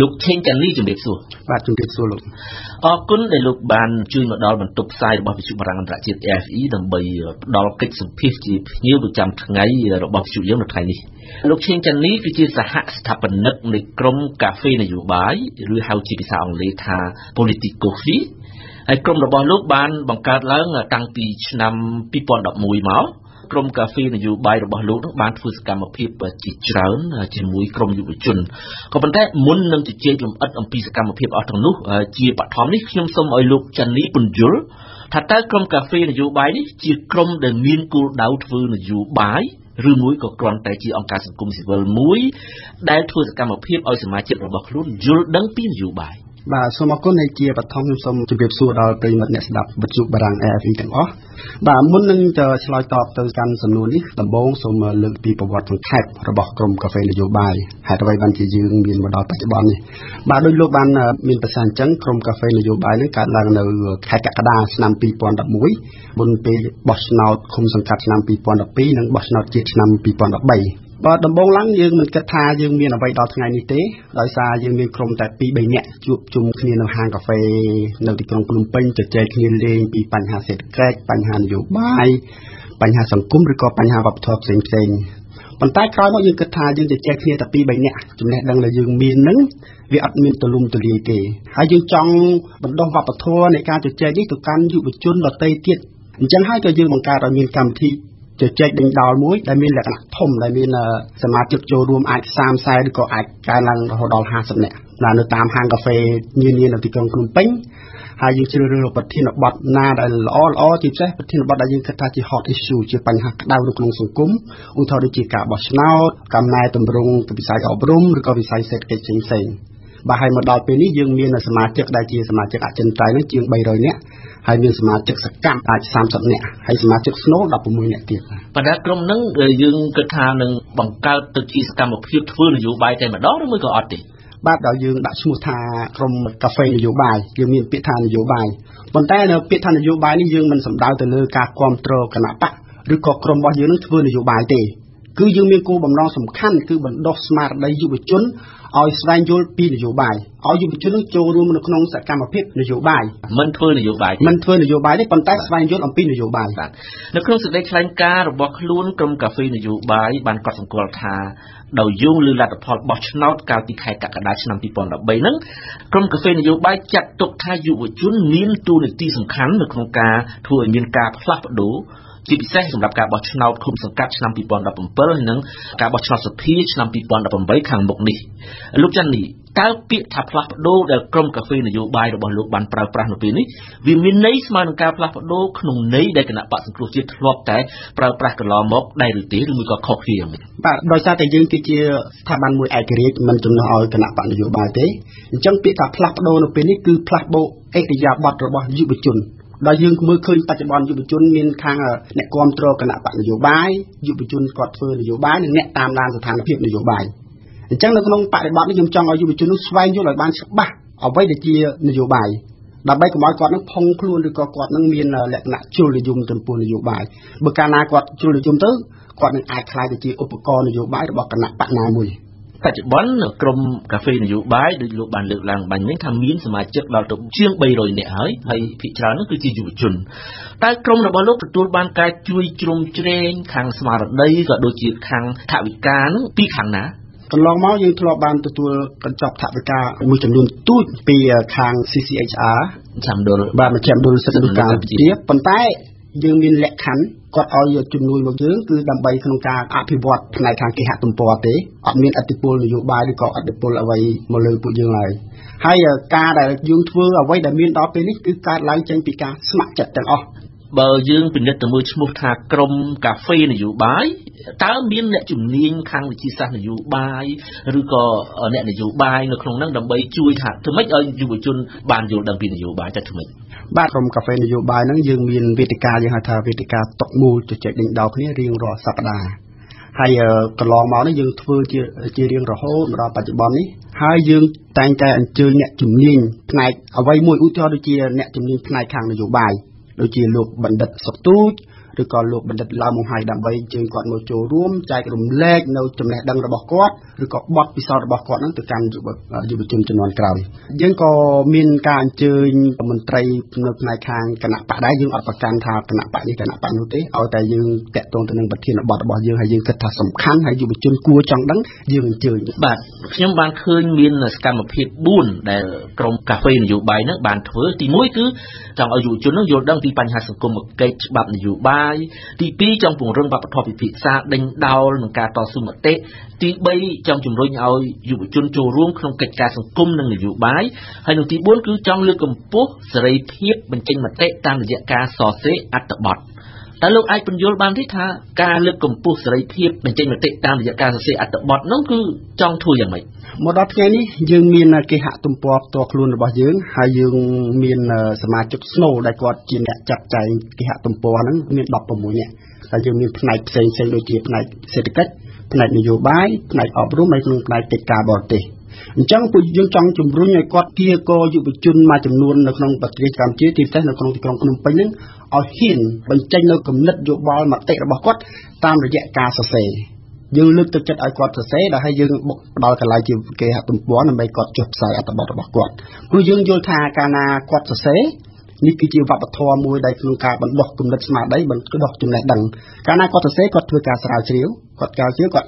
Lục thiên cảnh lý chủng đẹp xua. Và chủng đẹp xua lục. Ở cún để lục bàn chui một đòn bàn tục sai bảo vệ chủ mặt rằng đã chết FI đồng bày đòn kích sụp phết chỉ nhiều được chạm ngay rồi bảo vệ chủ yếu một ngày này. Lục thiên cảnh lý vì chia sẻ hạ tháp bình nước này trong cà phê này dù bái rồi hào chỉ bị sao lấy thà politico phí. Ai trong đó bảo lục bàn bằng cát lớn tăng tỷ năm pipon đập mùi máu. Trong cà phê này dù bài bảo lục bán phù sạc một phép chỉ trán chỉ mũi trong dù bị chun có vấn đề muốn nâng chỉ chế làm ất ông phù sạc một phép ở thằng nút chia bạc thom đi nhưng xong ở lục chân lý bùn dứa thật ra trong cà phê này dù bài đi chỉ trong để nghiên cứu đào phù này dù bài rư mũi có còn tại chỉ ông cả sản cung sẽ vờ mũi đại phù sạc một phép ở sự mai chết bảo lục dứa đấng tin dù bài bà số mà con này kia bật thông xong chụp đẹp xua đào từ mặt nẹt đập bật chụp barang air phim cảnh ó bà muốn nâng chờ slide top từ căn sầm nôn đi tầm bốn số mà lượng pi bảo vật thằng thép rồi bỏ cầm cà phê để vô bài hãy đôi bàn chỉ dương miền mà đào tại chỗ bàn này bà đôi lúc bàn miền bắc sàn trắng cầm cà phê để vô bài lấy cả làng nào khai cả đa năm pi pon đập mũi bốn pi bớt nào không sân cát năm pi pon đập pi nâng bớt nào chết năm pi pon đập bảy và đồng bộ lắng dương mình kết tha dương miền ở vậy đó ngày như thế đòi xa dương miền không tại pi bảy nhẹ chụp chung khi nào hàng cà phê nào thì trong cùng bên chợ chơi khi lên pi bánh hà sệt cát bánh hà nhiều bài bánh hà sòng cúng rồi có bánh hà vập thọp xèn xèn còn tai coi mọi dương kết tha dương chợ chơi khi nào pi bảy nhẹ chúng này đang là dương miền nắng vì ăn miền từ lùm từ lì kì hai dương trong mình đông vập thua này ca chợ chơi đi từ căn dụ một chun và tây tiết chẳng hai cho dương bằng ca rồi miền cầm thi chợ chơi đánh đào muối, đại miên là thùng, đại miên là xem mặt chụp cho room ai sam sai được có ai cái lăng hồ đào hà sập nè, là nó tam hàng cà phê như như là tịch con cùng bánh, hai dương chơi được bật thiên bật na đại lõ chỉ sẽ bật thiên bật đại dương khách ta chỉ hot issue chỉ bánh hạt đào được nông sùng cúng, ông thọ đi chỉ cả bọt nào, cầm nai tầm rung, tầm sai ở brum, rồi có bị sai sệt cái chính sình, và hai một đào bên ní dương miên là xem mặt chụp đại chỉ xem mặt chụp ở chân trái nó chương bày rồi nhé. Hai miền xem mặt trực sắc cam tại sam sập nè, hay xem mặt trực snow đập vào mũi nè tiệt. Và đã trong nắng dương kết hà nâng bằng cao từ khi cam một phiếu phương dù bài trên mà đó nó mới có ọt đi. Bác đạo dương đã mua thà trong cà phê dù bài, dương miền biết thà dù bài. Còn tay nào biết thà dù bài này dương mình sầm đào từ nơi cà quam trơ cà nạp bạc, rồi có cầm bao dương nước phương dù bài thì cứ dương miền cô bằng non sầm khăn cứ bằng đo smart đây dù bị chốn. Ở Israel pi là dụ bài, ở dụ cho nước châu luôn mà nó không sạch cam mà phết là dụ bài, mình thôi là dụ bài, đấy còn tại Israel dốt ông pi là dụ bài, nó không sạch đây Slang ca rồi bọc luôn trong cà phê là dụ bài, bàn cọt sòng cọt thà đầu dương lư là tập bọc nốt cao tít hay cả đá năm pi pon là bảy nấng, trong cà phê là dụ bài chặt tục tha dụ của chốn miên tu là ti sòng khán mà không ca thua miên ca phát đủ. Chỉ biết rằng là cả bọt nào cũng sẵn cắt năm pi pon đập bấm bơ nên cả bọt nào sập phi năm pi pon đập bấm bấy khang một nỉ lúc chân nỉ cái việc tháp lạp đô để cầm cà phê này vô bài được bằng lúc bàn prau prau nó pin nỉ vì mình nấy mà nó cả lạp đô không nấy để cái nạp bạc sừng cruciate lọp té prau prau cái lò mốc đầy được tí rồi mới có khóc riêng và đôi ta thì riêng cái tháp bàn mùi ai kiri mình chúng nó ở cái nạp bạc vô bài thế chẳng biết tháp lạp đô nó pin nỉ cứ lạp bộ ấy thì giả bọt rồi bọt dụ bị chun đòi dương mới khơi bạch bòn dụ bị chun miền khang nẹt control cả nạp bạn dụ bái dụ bị chun cọt phơi dụ bái nên nẹt tam lan sàn phiền dụ bài chắc là không bạch bòn nó dùng trong ở dụ bị chun nó xoay dụ lại ban sắc ba ở vậy để chia dụ bài là bây của mọi cọt nó phong luôn được cọt nó miền là lẹt nạp chul để dùng tầm buồn dụ bài bờ cà na cọt chul để dùng tới cọt nên ai khai để chia upcon dụ bái để bỏ cả nạp bạn nào mùi tại chỗ bán crom cà phê này dụ bái được lụa bàn lược làng bàn miếng tham miến mà trước đào trộm chiên bày rồi nè hỡi hay thị trà nó cứ chỉ dụ chun tại crom là bao lúc tuôn ban ca chui chum trên khang smart đây gọi đôi chuyện khang thạo vị cá nó pi khang ná còn lon máu như thọ ban tuôn cần chọc thạo vị cá mùi chấm luôn tuôn pi khang CCHR chấm đồ ba mà chấm đồ sẽ được cá tiếp còn tại dương miền lệ khánh còn ở chun nuôi một thứ cứ đầm bày không cá à phi bọt này khang kỳ hạ tùng bò thế ở miền Atipol là dụ bài đi có Atipol ở vậy một lời của dương này hay ca đại dương thưa ở vậy đại miền đó bên ít cứ ca lái trên pika smart chặt chẳng o bờ dương bình đất từ mưa một thà crom cà phê là dụ bài tá miền lệ chủng niên khang là chi san là dụ bài rồi có lệ là dụ bài nó không năng đầm bày chui thà thứ mấy ở dụ chun bàn dụ đầm pin là dụ bài chặt thứ mấy ba crom cà phê là dụ bài nó dương miền Vitica dương hà thà Vitica tộc mù cho chạy định đầu cái riêng rò sập đà hay còn lò máu nó dương thưa chia riêng rồi hố mà đó bạch bom ní hai dương tay tay ăn chơi nhẹ chùm nín này ở vay mùi út cho đôi chia nhẹ chùm nín này khang là dụ bài đôi chia luộc bẩn đất sập tút rồi còn lụp bật lao mông hai đầm bay chừng còn một chỗ rúm chạy rùm lẹt nấu chấm lẹt đằng là bỏ cót rồi còn bọt phía sau là bỏ cót nó tự canh dù bật chừng chừng non cào nhưng có miên can chơi mình tây nước này khang cái nắp bả đấy nhưng ở bậc can thà cái nắp bả như cái nắp bả như thế ở tại nhưng tẹt tôn từ những bậc thiên bọt bỏ dương hay dương kết thà sầm khăn hay dù bật chừng cua trắng đắng dương chơi những bạn nhưng bạn khơi miên là cam một phiệt buồn để trong cà phê dù bài nước bạn thử thì mỗi cứ trong ở dù chốn nó vô đăng thì bàn hà sầm cùng một cây bạc dù bài thì pi trong vùng rừng bạc thọ bị xa đánh đau một ca to sum một tệ thì bây trong chùm đôi nhau dù bật chừng trồ ruông không kịch ca sầm cùng năng dù bài hay nụ tí bốn cứ trong lưỡi cầm bút giấy thiếp bên trên mặt tệ tam là dạng ca sò xế ắt tập bọt ta lúc ai phân vô ban thích tha ca lưỡi cầm bút giấy thiếp bên trên mặt tệ tam là dạng ca sò xế ắt tập bọt nó cứ trong thui vậy mày một đợt ngày ní dương miền là cái hạ tôm po to luôn là bao dương hai dương miền là mà chụp snow đại quạt chìm đã chặt chạy cái hạ tôm po nó miền đập vào mũi nhẹ là dương miền này xây đôi chiếc này xây cách này là nhiều bãi này ở rú mấy này tịch cả bỏ tỉ chẳng có dương trong chùm rú nhảy quạt kia co dụ bị chun mà chùm luôn là không bật cái cảm chế thì thế là không phải những ở hiền bên tranh nó cầm nứt dụ bò mặt tệ là bỏ quát tam là dẹt ca sờ sề dương lực thực chất ai quạt thực tế là hay dương đòi cái lại chịu cái hạt tôm bón là mấy quạt chụp xài ở tập bọt bạc quạt cứ dương vô tha cana quạt thực tế như cái chiều vặt bạc thò môi đây phương cá bận bọt cùng đất mà đấy bận cứ đọt chùm lại đằng cana quạt thực tế quạt thưa cá sào chiếu quạt cao chiếu quạt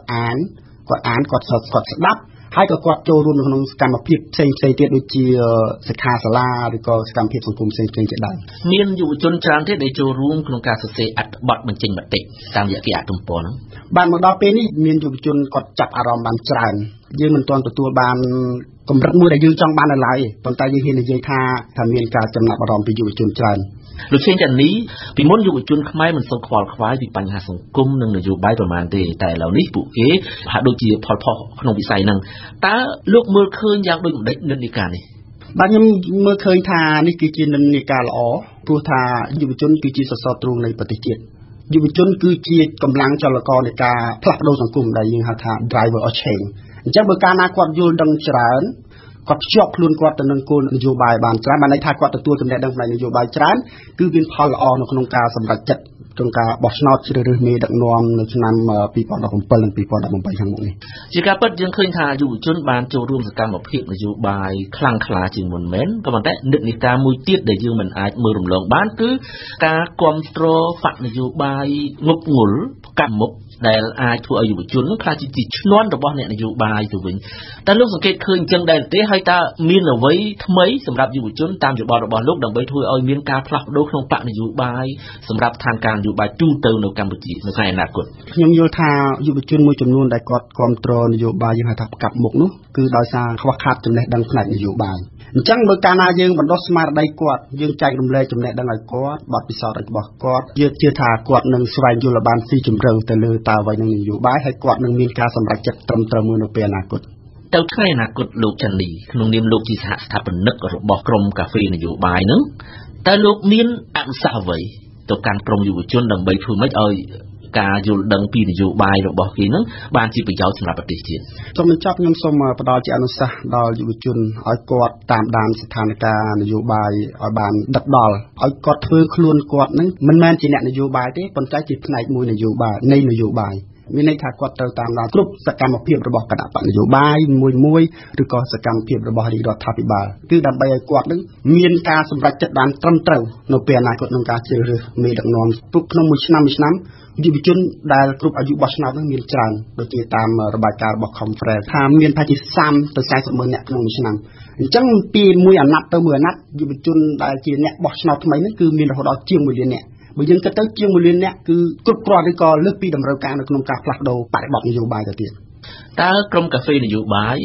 án quạt sọt quạt đắp hai cái quạt trôi luôn nó cầm một phiệt xây tiệt đôi chi sạch hà sà la rồi còn cầm phiệt cùng xây chạy đằng miên dụ chôn tràn thế để trôi luôn phương cá thực tế ở bọt mình trình mặt tệ sang vậy cái hạt tôm bón bạn một đào pin miền trung chun có chặt ở ròng bàn tràn dưới mình toàn tụt bàn cầm rất mưa để dưới trong bàn là lại còn tại dưới hiện là dưới tha thằng miền cả chậm nạp ở ròng ví dụ chun tràn được trên trận lý vì muốn dụ chun khai mình sâu khoal khoái vì bành hà sông cung nâng là dụ bái toàn màn thì tại lão lý phụ kế hạ đôi chỉ phò phò không bị sai năng ta lúc mưa khơi giang đôi cũng đánh nên đi cả này bạn nhưng mưa khơi tha đi kia trên nên đi cả lỏ thua tha dụ chun kia chỉ sờ trùng này bật tiệt dù chốn cứ chia cầm lăng cho là con để cả phật đô sang cùng đại dương hạ thả driver ở trên chắc bữa cana quạt vô đằng trán quạt chọc luôn quạt tận nâng côn dù bài bàn trán bàn này thả quạt tự tua cầm đại đằng này dù bài trán cứ biến phật là on không cả sầm đặt chật trong cả bọt snot chưa được mê đặng nòng năm pi còn là không lần pi còn là không bảy hàng một này chỉ cả bất dương khơi thả dù chốn bàn châu rung sự cam một hiện là dù bài khăng khá chỉ muốn mến các bạn đấy định người ta mui tiết để dương mình ai mưa rồng lồng bán cứ cả control phật là dù bài ngục ngủ cầm một đại ai thua ở dù chốn khai chỉ non được bao này là dù bài rồi mình ta lúc sự kiện khơi chân đây thế hay ta miên là với mấy sầm rạp dù chốn tam dù bao được bao lúc đồng với thôi ơi miên ca phật đôi không phật là dù bài sầm rạp thang càng dù bài trung từ đầu Campuchia nó khai nạp cột nhưng vô tha dù bị chuyên môi chấm luôn đại cọt control dù bài dương hạ thập cặp một nút cứ đòi xa khóa khát chấm này đăng này dù bài chẳng bữa cana dương bận đốt smart đại cọt dương chạy đầm lê chấm này đăng lại cọt bọt bị sọt đại bọt cọt dương chưa thà cọt nâng xoay dù là bàn phi chấm rừng từ lư tàu vậy nâng dù bài hay cọt nâng miên ca sầm bạc chặt trầm trầm mưa nó bè nạp cột tàu khai nạp cột lục chân đi nông niêm lục chỉ hạ thập bận nứt rồi bỏ crom cà phê này dù bài nữa ta lục miên ăn sao vậy tôi càng trông dù chôn đằng bấy phương mấy ơi cả dù đằng pi dù bài rồi bỏ khí nữa ban chỉ bị giáo sinh là bất tiện chuyện trong mình chắc nhưng sau mà bắt đầu chị anh sa đòi dù chôn ở quạt tạm đàn sự thàn cả dù bài ở bàn đặt đòn ở quạt phương luôn quạt nữa mình men chỉ nẹn dù bài thế còn trái chỉ này mùi này dù bài nay là dù bài mình nay thà quạt tàu tạm đàn group sẽ cầm một phiền rồi bỏ cả đạp bạn dù bài mùi rồi còn sẽ cầm phiền rồi bỏ đi đọt thà bị bài cứ đạp bay quạt nữa miên ca sầm rạch chất đàn trầm trầu nó bè này còn nông ca chơi rồi mì đằng non tụt nó 15 dù bị chôn đại group ở dù bách nào cũng miên tràn đôi khi tam rồi bài ca bỏ không phải tham miên thay chỉ sam từ sai sự mờ nhẹ trong 15 chẳng pi mùi ăn nát tới 10 nát dù bị chôn đại chỉ nhẹ bách nào thay mấy nó cứ miên hồi đó chiêu mùi liền nhẹ bởi dân tới chương mùi liên nét cứ cốt trò đi co lớp pi đầm râu ca nó nông ca phạt đầu tại bọc nhiều bài tiền ta trong cà phê nhiều bài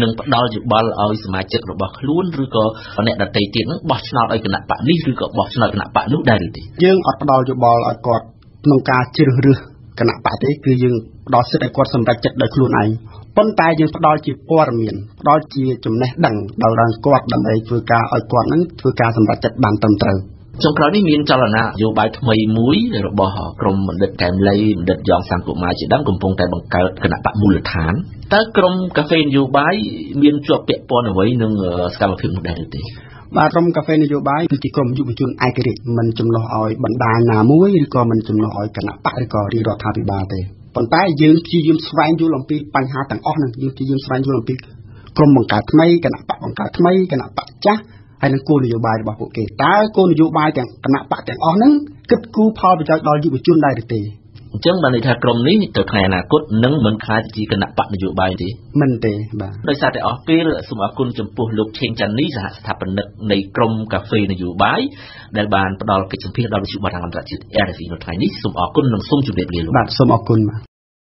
nâng đo nhiều bài ở mà chật rồi bọc luôn rồi co nét đặt tay tiền bọc nào đây cái nạp bạn đi rồi co bọc nào cái nạp bạn lúc đây thì dân ở đo nhiều bài ở cột nông ca chưa được cái nạp bạn đấy cứ dân đo sẽ đại quạt sầm đại chật đại luôn này vấn tay dân đo chỉ qua miền đo chỉ chấm nét đằng đầu đằng quạt đằng ấy vừa ca ở quạt nó vừa ca sầm đại chật bàn tầm tờ trong đó đi miền cho là na dù bài thay muối để bỏ họ cầm mình định kèm lấy mình định dọn sang của mai chỉ đám cùng phong tại bằng cái nạp bạc mua lửa than ta cầm cà phê dù bài miền chuột bẹp pon ở với nương scam phim một đại thế Và trong cà phê này vô bái thì còn dùng chung ai cái gì mình chấm lo hỏi bận đà nhà muối đi coi mình chấm lo hỏi cả nắp bát đi coi đi đọt thà bị bà tê. Còn tái dương chi dương xoay vô lòng pi bánh hà tặng óc này dương chi dương xoay vô lòng pi còn bằng cả thay cái nắp bát bằng cả thay cái nắp bát chắc hay là cô này vô bái bảo hộ kê tái cô này vô bái tặng cả nắp bát tặng óc nắng kết cú pha bị cho đòi gì bị chung đây được tê. Chẳng bạn này thà cầm lý từ ngày nào cốt nắng mình khai chỉ cần nạp bạn dụ bài thì mình tệ bà nói sao để ở kia là sum ở côn chấm pu lục trên chân lý giả thà bạn này cầm cà phê này dụ bài đại bàn đó cái chấm phe đó là chịu bàn hàng làm gì ở đây thì nó thay ní sum ở côn nằm sum chụp đẹp liền luôn bạn sum ở côn mà